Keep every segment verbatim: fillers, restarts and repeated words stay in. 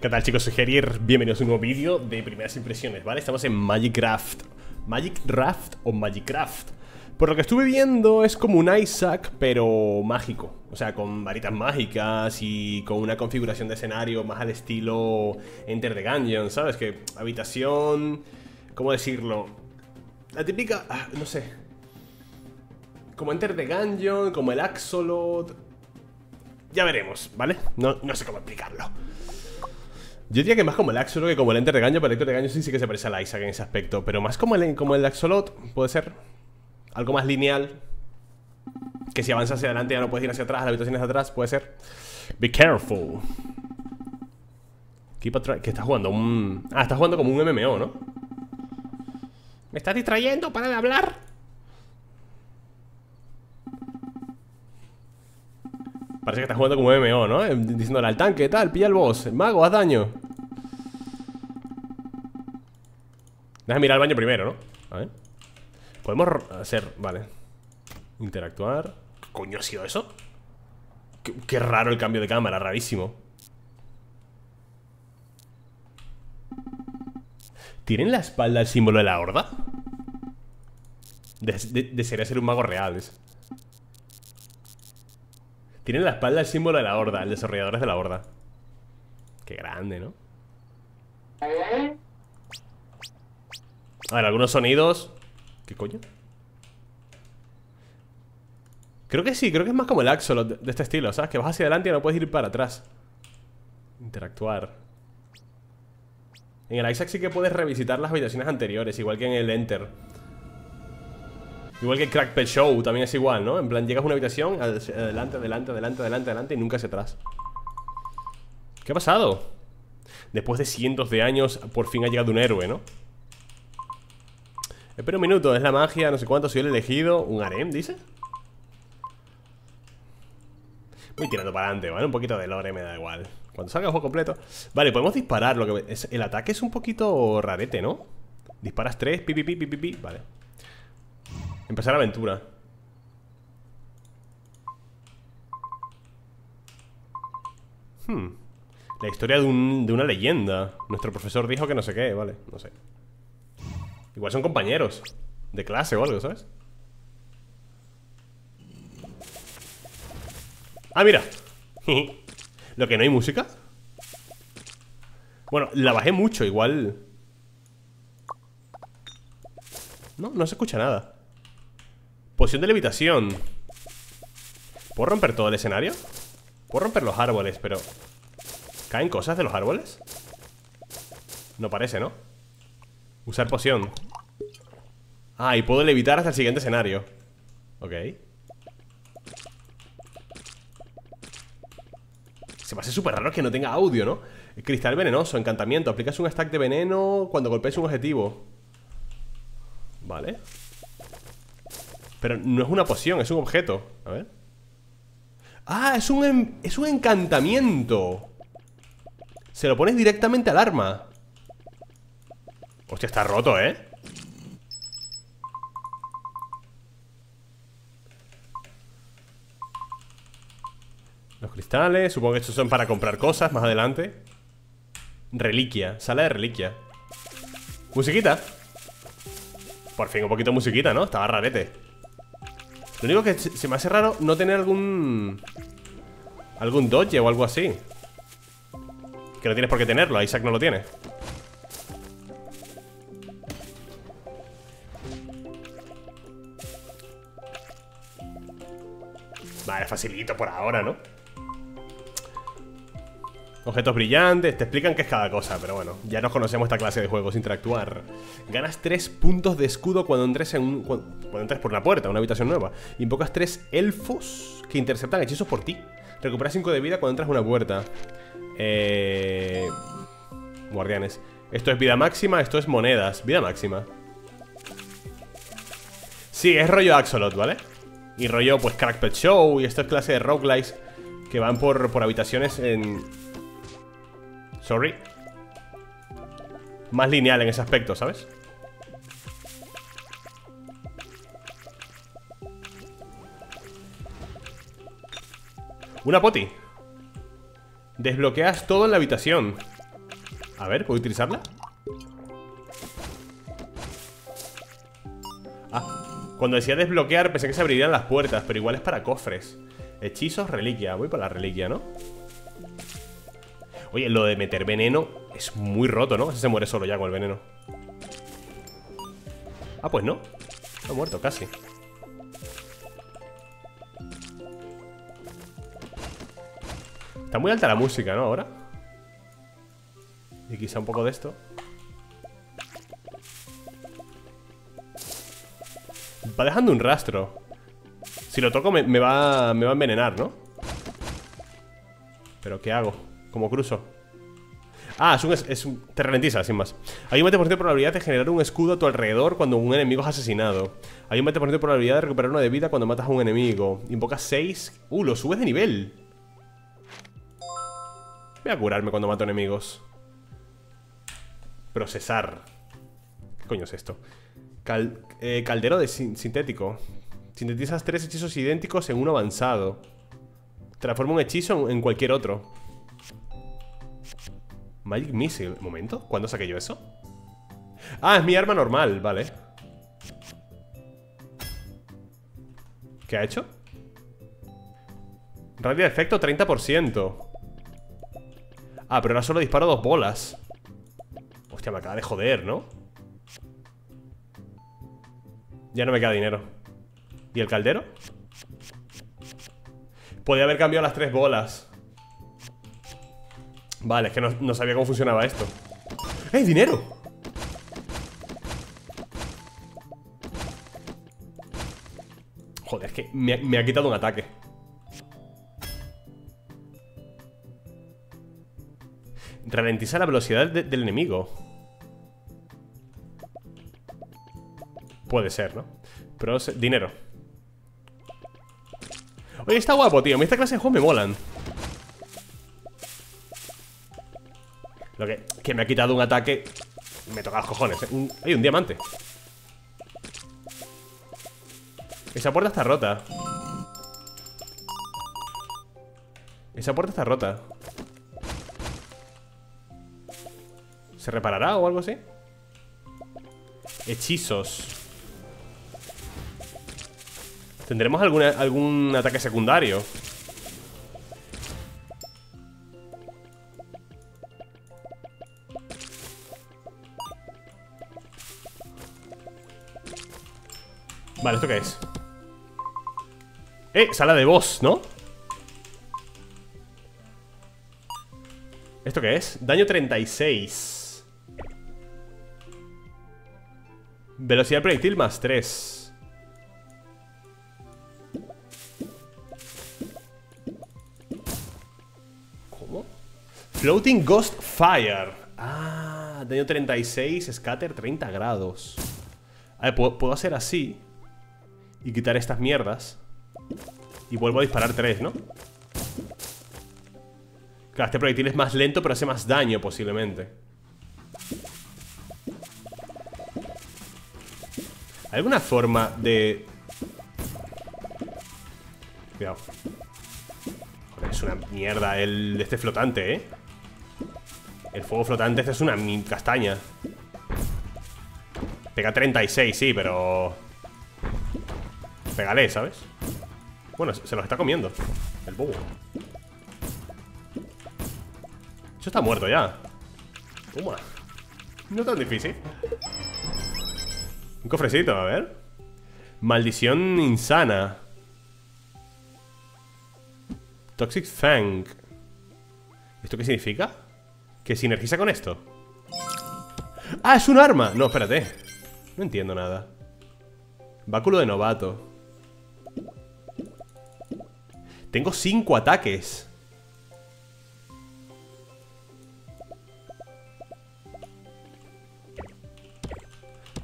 ¿Qué tal, chicos? Soy Gerier, bienvenidos a un nuevo vídeo de primeras impresiones, ¿vale? Estamos en Magicraft. Magicraft o Magicraft. Por lo que estuve viendo es como un Isaac, pero mágico. O sea, con varitas mágicas y con una configuración de escenario más al estilo Enter the Gungeon, ¿sabes? Que habitación... ¿Cómo decirlo? La típica... Ah, no sé. Como Enter the Gungeon, como el Axolotl... Ya veremos, ¿vale? No, no sé cómo explicarlo. Yo diría que más como el Axolotl que como el Enter the Gungeon, pero el Enter the Gungeon sí, sí que se parece al Isaac en ese aspecto. Pero más como el, como el Axolotl, puede ser. Algo más lineal. Que si avanzas hacia adelante ya no puedes ir hacia atrás, la habitación es atrás, puede ser. Be careful. Keep a try. ¿Qué estás jugando? Un... Ah, estás jugando como un M M O, ¿no? ¿Me estás distrayendo? ¡Para de hablar! Parece que estás jugando como M M O, ¿no? Diciéndole al tanque, tal, pilla al boss, el mago, haz daño. Deja mirar al baño primero, ¿no? A ver. Podemos hacer, vale. Interactuar. ¿Coño ha sido eso? Qué, qué raro el cambio de cámara, rarísimo. ¿Tiene en la espalda el símbolo de la horda? De, de, desearía ser un mago real. Ese. Tienen en la espalda el símbolo de la horda, el desarrollador es de la horda. Qué grande, ¿no? A ver, algunos sonidos. ¿Qué coño? Creo que sí, creo que es más como el Axolotl de este estilo, ¿sabes? Que vas hacia adelante y no puedes ir para atrás. Interactuar. En el Isaac sí que puedes revisitar las habitaciones anteriores, igual que en el Enter. Igual que el Crackpet Show, también es igual, ¿no? En plan, llegas a una habitación, adelante, adelante, adelante, adelante, adelante y nunca hacia atrás. ¿Qué ha pasado? Después de cientos de años, por fin ha llegado un héroe, ¿no? Espera un minuto, es la magia, no sé cuánto, soy el elegido. ¿Un harem, dice? Voy tirando para adelante, ¿vale? Un poquito de lore, me da igual. Cuando salga el juego completo. Vale, podemos disparar. Lo que es, el ataque es un poquito rarete, ¿no? Disparas tres, pi, pi, pi, pi, pi, pi. Vale. Empezar aventura. Hmm. La historia de, un, de una leyenda. Nuestro profesor dijo que no sé qué, vale. No sé. Igual son compañeros de clase o algo, ¿sabes? Ah, mira. Lo que no hay música. Bueno, la bajé mucho, igual. No, no se escucha nada. Poción de levitación. ¿Puedo romper todo el escenario? Puedo romper los árboles, pero... ¿Caen cosas de los árboles? No parece, ¿no? Usar poción. Ah, y puedo levitar hasta el siguiente escenario. Ok. Se me hace súper raro que no tenga audio, ¿no? El cristal venenoso, encantamiento. Aplicas un stack de veneno cuando golpees un objetivo. Vale. Pero no es una poción, es un objeto. A ver. Ah, es un, es un encantamiento. Se lo pones directamente al arma. Hostia, está roto, ¿eh? Los cristales. Supongo que estos son para comprar cosas más adelante. Reliquia. Sala de reliquia. Musiquita. Por fin, un poquito de musiquita, ¿no? Estaba rarete. Lo único que se me hace raro no tener algún... Algún dodge o algo así. Que no tienes por qué tenerlo, Isaac no lo tiene. Vale, facilito por ahora, ¿no? Objetos brillantes, te explican qué es cada cosa, pero bueno, ya nos conocemos esta clase de juegos. Interactuar. Ganas tres puntos de escudo cuando entres, en un, cuando, cuando entres por una puerta, una habitación nueva. Invocas tres elfos que interceptan hechizos por ti. Recuperas cinco de vida cuando entras a una puerta. Eh... Guardianes. Esto es vida máxima, esto es monedas. Vida máxima. Sí, es rollo Axolotl, ¿vale? Y rollo, pues, Crackpet Show. Y esto es clase de roguelikes que van por, por habitaciones en... Sorry. Más lineal en ese aspecto, ¿sabes? Una poti. Desbloqueas todo en la habitación. A ver, ¿puedo utilizarla? Ah, cuando decía desbloquear pensé que se abrirían las puertas, pero igual es para cofres. Hechizos, reliquia. Voy para la reliquia, ¿no? Oye, lo de meter veneno es muy roto, ¿no? Ese se muere solo ya con el veneno. Ah, pues no. Ha muerto casi. Está muy alta la música, ¿no? Ahora. Y quizá un poco de esto. Va dejando un rastro. Si lo toco me, me, va, me va a envenenar, ¿no? ¿Pero qué hago? ¿Cómo cruzo? Ah, es un, es un, te ralentiza, sin más. Hay un veinte por ciento de probabilidad de generar un escudo a tu alrededor cuando un enemigo es asesinado. Hay un veinte por ciento de probabilidad de recuperar una de vida cuando matas a un enemigo. Invocas seis... ¡Uh! Lo subes de nivel. Voy a curarme cuando mato enemigos. Procesar. ¿Qué coño es esto? Cal, eh, caldero de sin, sintético. Sintetizas tres hechizos idénticos en uno avanzado. Transforma un hechizo en, en cualquier otro. Magic Missile. ¿Un momento? ¿Cuándo saqué yo eso? Ah, es mi arma normal. Vale. ¿Qué ha hecho? Radio de efecto treinta por ciento. Ah, pero ahora solo disparo dos bolas. Hostia, me acaba de joder, ¿no? Ya no me queda dinero. ¿Y el caldero? Podría haber cambiado las tres bolas. Vale, es que no, no sabía cómo funcionaba esto. ¡Eh, dinero! Joder, es que me, me ha quitado un ataque. Ralentiza la velocidad de, del enemigo. Puede ser, ¿no? Pero dinero. Oye, está guapo, tío. A mí esta clase de juegos me molan. Lo que, que me ha quitado un ataque. Me toca los cojones, ¿eh? un, Hay un diamante. Esa puerta está rota. Esa puerta está rota. ¿Se reparará o algo así? Hechizos. ¿Tendremos alguna, algún ataque secundario? Vale, ¿esto qué es? Eh, sala de boss, ¿no? ¿Esto qué es? Daño treinta y seis. Velocidad proyectil más tres. ¿Cómo? Floating Ghost Fire. Ah, daño treinta y seis, scatter treinta grados. A ver, puedo, puedo hacer así y quitar estas mierdas. Y vuelvo a disparar tres, ¿no? Claro, este proyectil es más lento, pero hace más daño posiblemente. ¿Hay alguna forma de...? Cuidado. Joder, es una mierda el este flotante, ¿eh? El fuego flotante este es una castaña. Pega treinta y seis, sí, pero... Pégale, ¿sabes? Bueno, se los está comiendo el búho. Eso está muerto ya. Toma. No tan difícil. Un cofrecito, a ver. Maldición insana. Toxic Fang. ¿Esto qué significa? ¿Que sinergiza con esto? ¡Ah, es un arma! No, espérate. No entiendo nada. Báculo de novato. Tengo cinco ataques.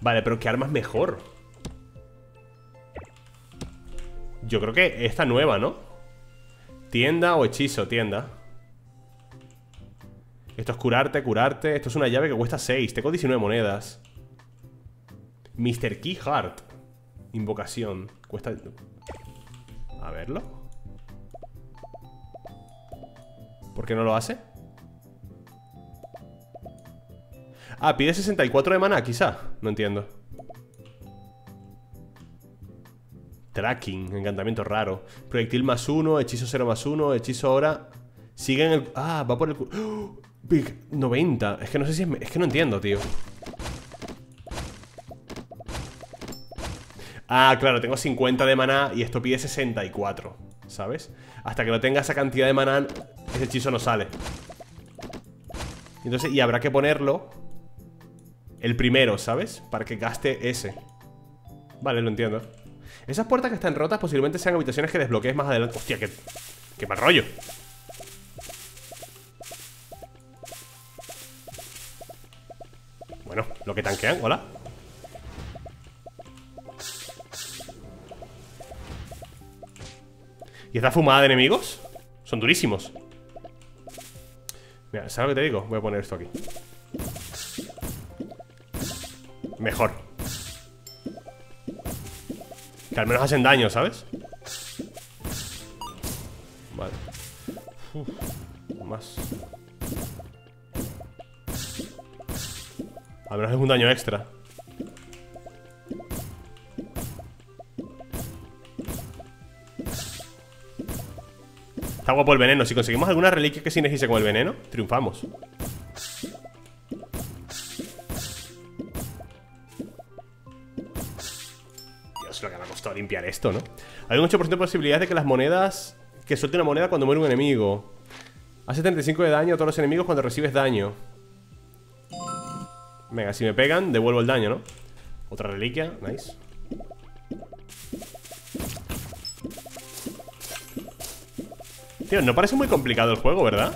Vale, pero ¿qué arma es mejor? Yo creo que esta nueva, ¿no? Tienda o hechizo, tienda. Esto es curarte, curarte. Esto es una llave que cuesta seis. Tengo diecinueve monedas. mister Keyheart. Invocación. Cuesta... A verlo. ¿Por qué no lo hace? Ah, pide sesenta y cuatro de maná, quizá. No entiendo. Tracking, encantamiento raro. Proyectil más uno, hechizo cero más uno, hechizo ahora. Sigue en el... Ah, va por el... ¡Oh! Big noventa. Es que no sé si es... Es que no entiendo, tío. Ah, claro, tengo cincuenta de maná y esto pide sesenta y cuatro, ¿sabes? Hasta que no tenga esa cantidad de maná, ese hechizo no sale. Entonces, y habrá que ponerlo el primero, ¿sabes? Para que gaste ese. Vale, lo entiendo. Esas puertas que están rotas posiblemente sean habitaciones que desbloquees más adelante. Hostia, qué, qué mal rollo. Bueno, lo que tanquean, hola. ¿Y esta fumada de enemigos? Son durísimos. Mira, ¿sabes lo que te digo? Voy a poner esto aquí. Mejor. Que al menos hacen daño, ¿sabes? Vale. Uf, más. Al menos es un daño extra. Está guapo el veneno. Si conseguimos alguna reliquia que sinergice con el veneno, triunfamos. Dios, lo que me ha costado limpiar esto, ¿no? Hay un ocho por ciento de posibilidad de que las monedas... Que suelte una moneda cuando muere un enemigo. Hace treinta y cinco de daño a todos los enemigos cuando recibes daño. Venga, si me pegan, devuelvo el daño, ¿no? Otra reliquia, nice. Tío, no parece muy complicado el juego, ¿verdad?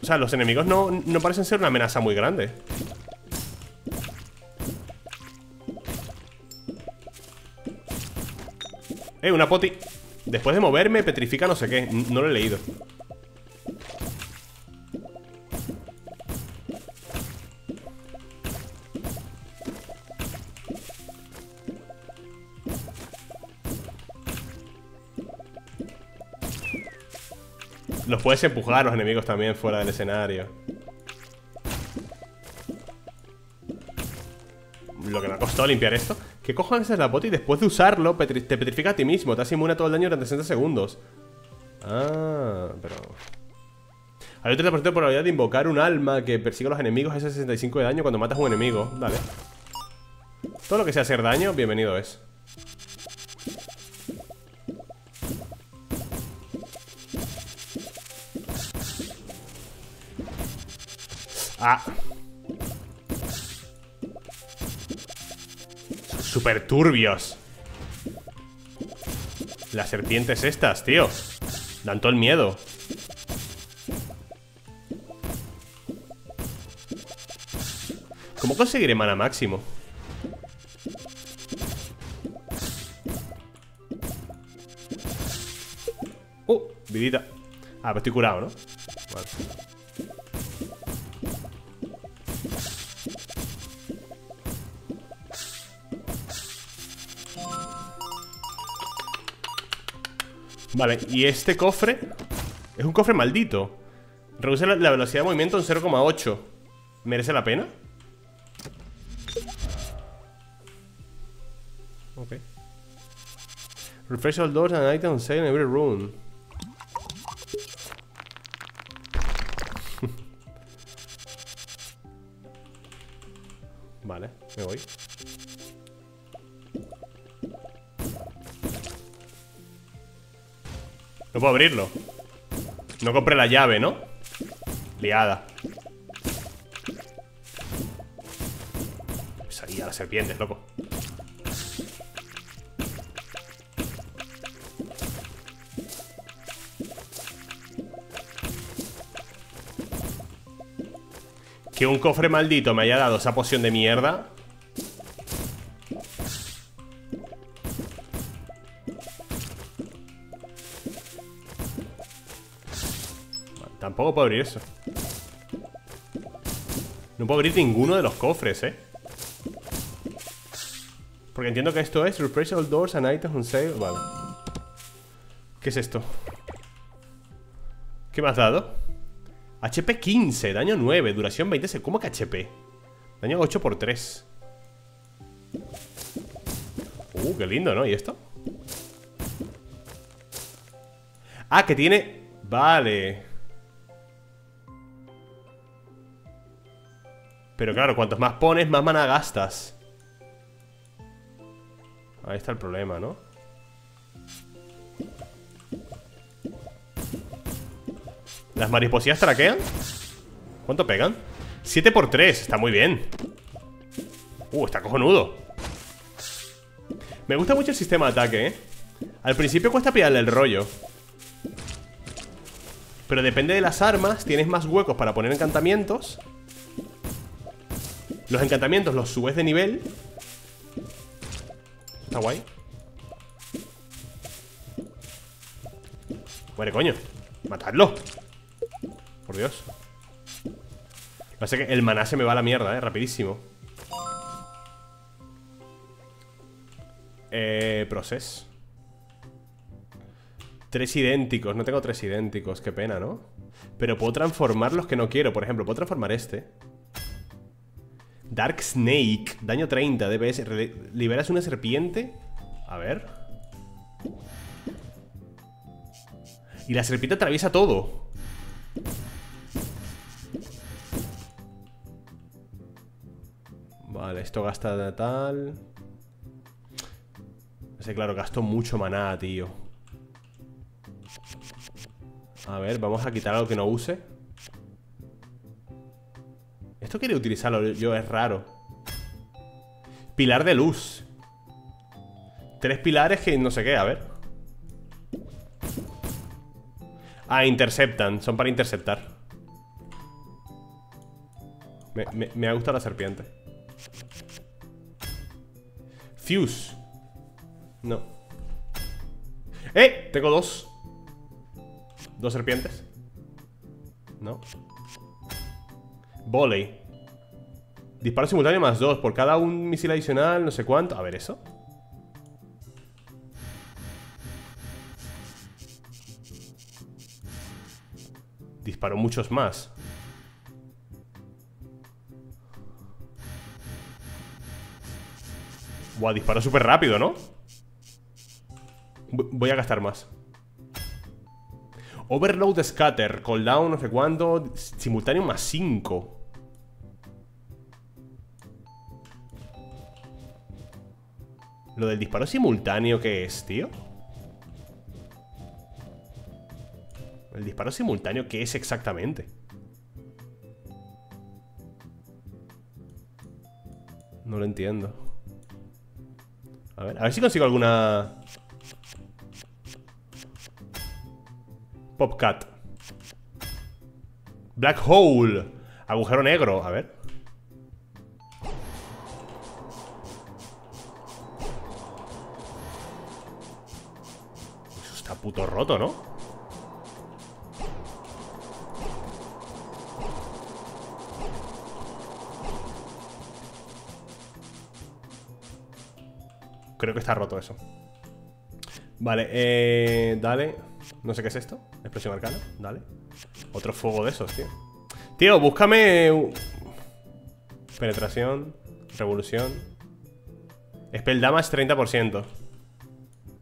O sea, los enemigos no, no parecen ser una amenaza muy grande. Eh, una poti. Después de moverme, petrifica no sé qué. No lo he leído. Los puedes empujar a los enemigos también fuera del escenario. Lo que me ha costado limpiar esto. ¿Qué cojones es la bota? Y después de usarlo petri te petrifica a ti mismo. Te hace inmune a todo el daño durante sesenta segundos. Ah, pero... Hay un treinta por ciento de probabilidad de invocar un alma que persigue a los enemigos. Ese sesenta y cinco de daño cuando matas a un enemigo. Dale. Todo lo que sea hacer daño, bienvenido es. Ah. Súper turbios. Las serpientes estas, tío. Dan todo el miedo. ¿Cómo conseguiré mana máximo? Uh, vidita. Ah, pero estoy curado, ¿no? Vale. Vale, y este cofre es un cofre maldito. Reduce la, la velocidad de movimiento en cero coma ocho. ¿Merece la pena? Ok. Refresh all doors and items saved in every room. Vale, me voy. No puedo abrirlo. No compré la llave, ¿no? Liada. Salía las serpientes, loco. Que un cofre maldito me haya dado esa poción de mierda. Tampoco puedo abrir eso. No puedo abrir ninguno de los cofres, eh. Porque entiendo que esto es Refresh all doors and items on sale. Vale. ¿Qué es esto? ¿Qué me has dado? H P quince, daño nueve, duración veinte. ¿Cómo que H P? Daño ocho por tres. Uh, qué lindo, ¿no? ¿Y esto? Ah, que tiene... Vale. Pero claro, cuantos más pones, más mana gastas. Ahí está el problema, ¿no? ¿Las mariposías traquean? ¿Cuánto pegan? siete por tres, está muy bien. Uh, está cojonudo. Me gusta mucho el sistema de ataque, ¿eh? Al principio cuesta pillarle el rollo, pero depende de las armas, tienes más huecos para poner encantamientos. Los encantamientos los subes de nivel. Está guay. Muere, coño. Matadlo. Por Dios. Pasa que el maná se me va a la mierda, eh, rapidísimo. Eh, proceso. Tres idénticos, no tengo tres idénticos, qué pena, ¿no? Pero puedo transformar los que no quiero, por ejemplo, puedo transformar este. Dark Snake, daño treinta, D P S, liberas una serpiente. A ver. Y la serpiente atraviesa todo. Vale, esto gasta tal. Ese, claro, gastó mucho maná, tío. A ver, vamos a quitar algo que no use. Esto quería utilizarlo yo, es raro. Pilar de luz. Tres pilares que no sé qué, a ver. Ah, interceptan, son para interceptar. Me, me, me ha gustado la serpiente. Fuse. No. ¡Eh! Tengo dos. Dos serpientes. No. Volley. Disparo simultáneo más dos. Por cada un misil adicional, no sé cuánto. A ver, eso. Disparo muchos más. Buah, disparo súper rápido, ¿no? Voy a gastar más. Overload Scatter, cooldown, no sé cuánto. Simultáneo más cinco. ¿Lo del disparo simultáneo qué es, tío? ¿El disparo simultáneo qué es exactamente? No lo entiendo. A ver, a ver si consigo alguna... Popcat. Black Hole. Agujero negro, a ver. Eso está puto roto, ¿no? Creo que está roto eso. Vale, eh... dale. No sé qué es esto. Explosión arcana. Dale. Otro fuego de esos, tío. Tío, búscame. Penetración. Revolución. Spell damage treinta por ciento.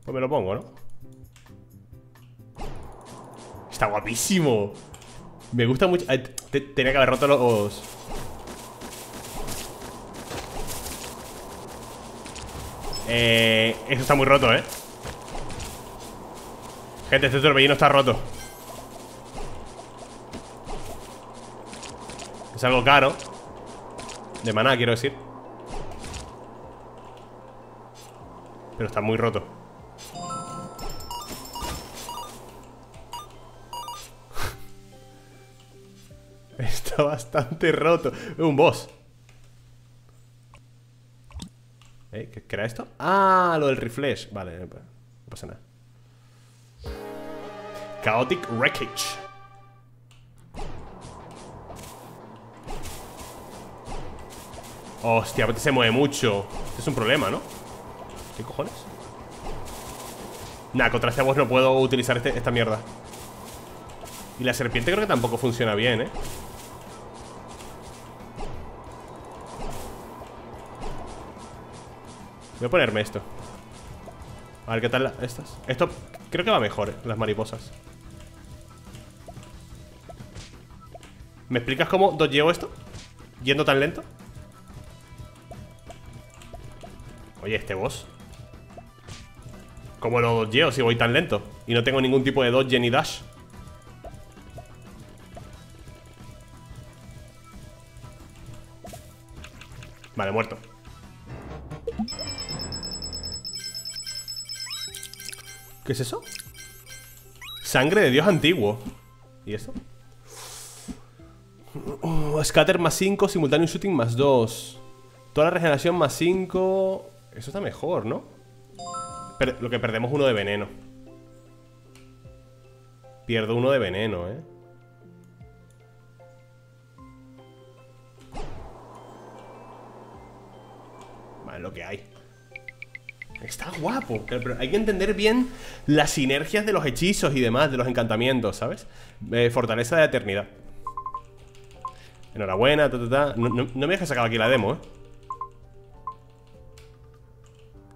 Pues me lo pongo, ¿no? Está guapísimo. Me gusta mucho. Ay, tenía que haber roto los... Eh... Eso está muy roto, ¿eh? Gente, este torbellino está roto. Es algo caro. De maná, quiero decir. Pero está muy roto. Está bastante roto. Es un boss. ¿Eh? ¿Qué era esto? Ah, lo del refresh. Vale, no pasa nada. Chaotic Wreckage. Hostia, pero se mueve mucho. Este es un problema, ¿no? ¿Qué cojones? Nah, contra este boss no puedo utilizar este, esta mierda. Y la serpiente creo que tampoco funciona bien, ¿eh? Voy a ponerme esto. A ver qué tal la, estas. Esto creo que va mejor, ¿eh? Las mariposas. ¿Me explicas cómo dodgeo esto? ¿Yendo tan lento? Oye, este boss, ¿cómo lo dodgeo si voy tan lento? Y no tengo ningún tipo de dodge ni dash. Vale, muerto. ¿Qué es eso? Sangre de dios antiguo. ¿Y esto? Uh, scatter más cinco, simultáneo shooting más dos. Toda la regeneración más cinco. Eso está mejor, ¿no? Pero lo que perdemos uno de veneno. Pierdo uno de veneno, ¿eh? Vale, lo que hay. Está guapo, pero hay que entender bien las sinergias de los hechizos y demás, de los encantamientos, ¿sabes? Eh, fortaleza de la eternidad. Enhorabuena, ta, ta, ta. No, no, no me dejes sacar aquí la demo, ¿eh?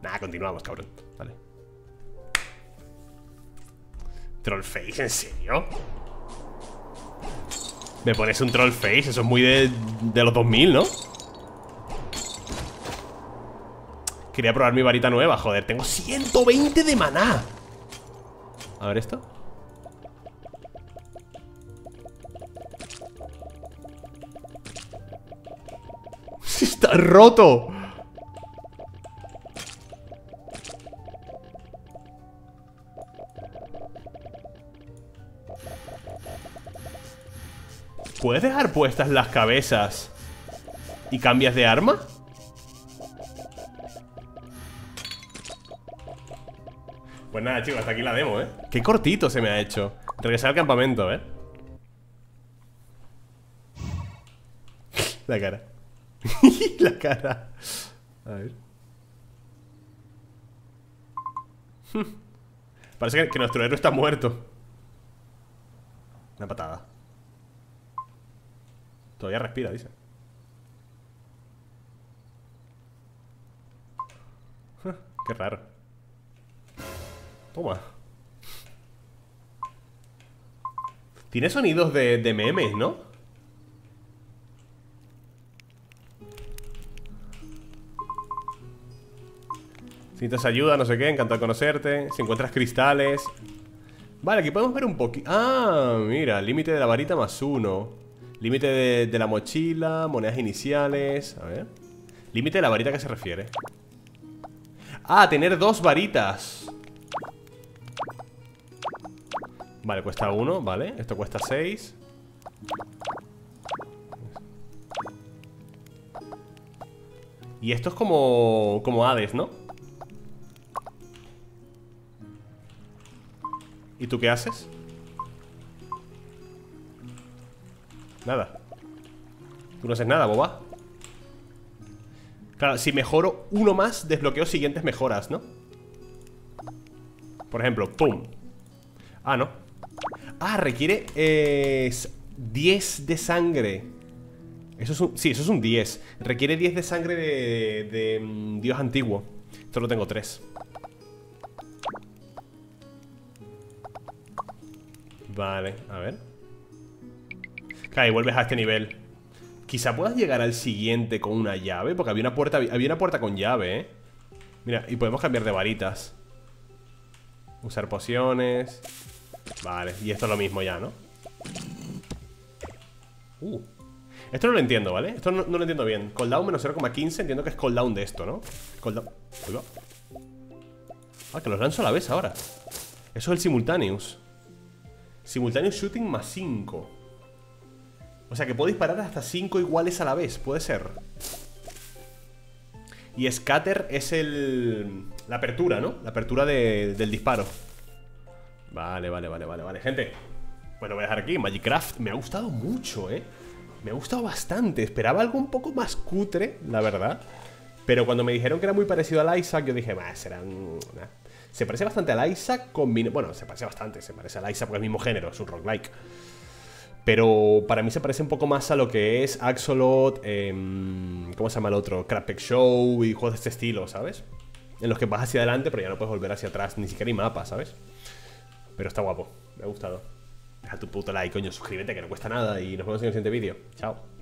Nah, continuamos, cabrón. Vale. ¿Trollface? ¿En serio? Me pones un trollface. Eso es muy de, de los dos mil, ¿no? Quería probar mi varita nueva. Joder, tengo ciento veinte de maná. A ver esto. ¡Está roto! ¿Puedes dejar puestas las cabezas y cambias de arma? Pues nada, chicos, hasta aquí la demo, ¿eh? Qué cortito se me ha hecho. Regresar al campamento, ¿eh? La cara. La cara. A ver. Parece que nuestro héroe está muerto. Una patada. Todavía respira, dice. Qué raro. Toma. Tiene sonidos de, de memes, ¿no? Si necesitas ayuda, no sé qué, encantado de conocerte. Si encuentras cristales. Vale, aquí podemos ver un poquito. Ah, mira, límite de la varita más uno. Límite de, de la mochila, monedas iniciales. A ver. Límite de la varita, ¿a qué se refiere? Ah, tener dos varitas. Vale, cuesta uno, vale. Esto cuesta seis. Y esto es como, como Hades, ¿no? ¿Y tú qué haces? Nada. Tú no haces nada, boba. Claro, si mejoro uno más, desbloqueo siguientes mejoras, ¿no? Por ejemplo, ¡pum! Ah, no. Ah, requiere eh, diez de sangre. Eso es un, sí, eso es un diez. Requiere diez de sangre de, de, de um, dios antiguo. Solo tengo tres. Vale, a ver. Claro, y vuelves a este nivel. Quizá puedas llegar al siguiente con una llave, porque había una puerta, había una puerta con llave, ¿eh? Mira, y podemos cambiar de varitas. Usar pociones. Vale, y esto es lo mismo ya, ¿no? Uh. Esto no lo entiendo, ¿vale? Esto no, no lo entiendo bien. Cooldown menos cero coma quince, entiendo que es cooldown de esto, ¿no? Cooldown. Uy, va. Ah, que los lanzo a la vez ahora. Eso es el simultaneous. Simultaneous shooting más cinco. O sea que puedo disparar hasta cinco iguales a la vez, puede ser. Y scatter es el... la apertura, ¿no? La apertura de, del disparo. Vale, vale, vale, vale, vale, gente. Bueno, voy a dejar aquí, Magicraft. Me ha gustado mucho, ¿eh? Me ha gustado bastante, esperaba algo un poco más cutre, la verdad. Pero cuando me dijeron que era muy parecido al Isaac, yo dije, bah, será un... Nah. Se parece bastante al Isaac con... Bueno, se parece bastante, se parece al Isaac porque es el mismo género, es un roguelike. Pero para mí se parece un poco más a lo que es Axolotl, eh, ¿cómo se llama el otro? Crackpet Show y juegos de este estilo, ¿sabes? En los que vas hacia adelante, pero ya no puedes volver hacia atrás, ni siquiera hay mapa, ¿sabes? Pero está guapo, me ha gustado. Deja tu puto like, coño, suscríbete que no cuesta nada y nos vemos en el siguiente vídeo. Chao.